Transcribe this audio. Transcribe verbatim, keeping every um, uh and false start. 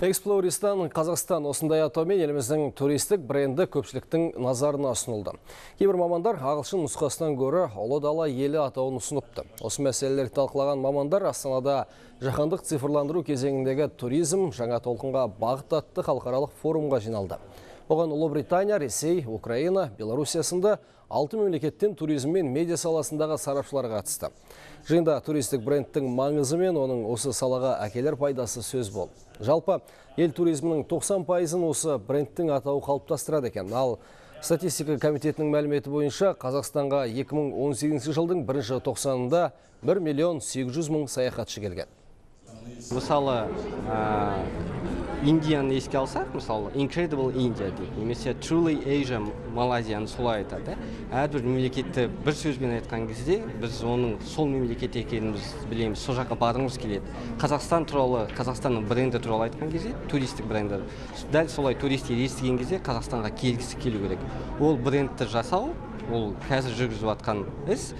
Эксплоурестан Казахстан осындай атаумен еліміздің туристік бренді көпшіліктің назарына ұсынылды. Кейбір мамандар ағылшын нұсқасынан гөрі Ұлы дала елі атауын ұсыныпты. Осы мәселелерді талқылаған мамандар Астанада жаһандық цифрландыру кезеңіндегі туризм жаңа толқынға бағыт атты халықаралық форумға жиналды. Оған Ұлыбритания, Ресей, Украина, Белоруссия сынды алты мемлекеттен туризм мен медиа саласындағы сарапшылар қатысты. Жиында туристік брендтің маңызы мен оның осы салаға әкелер пайдасы сөз болды. Жалпы, ел туризмінің тоқсан пайызын осы брендтің атауы қалыптастырады екен. Ал статистика комитетінің мәліметі бойынша Қазақстанға екі мың он сегізінші жылдың бірінші тоқсанында бір миллион сегіз жүз мың саяхатшы келген. Мысалы, Индияны еске алсақ, мысалы, Incredible India дейді, немесе Truly Asia Малайзияны солай айтады. Әрбір мемлекетті бір сөзбен айтқан кезде, біз оның сол мемлекет екенін біз білеміз, сол жаққа барғымыз келеді. Қазақстан туралы, Қазақстанның бренді туралы айтқан кезде, туристік бренді. Дәл солай туристер естіген кезде Қазақстанға келгісі келу керек. Ол брендті жасау, ол қазір жүргізіп жатқан іс.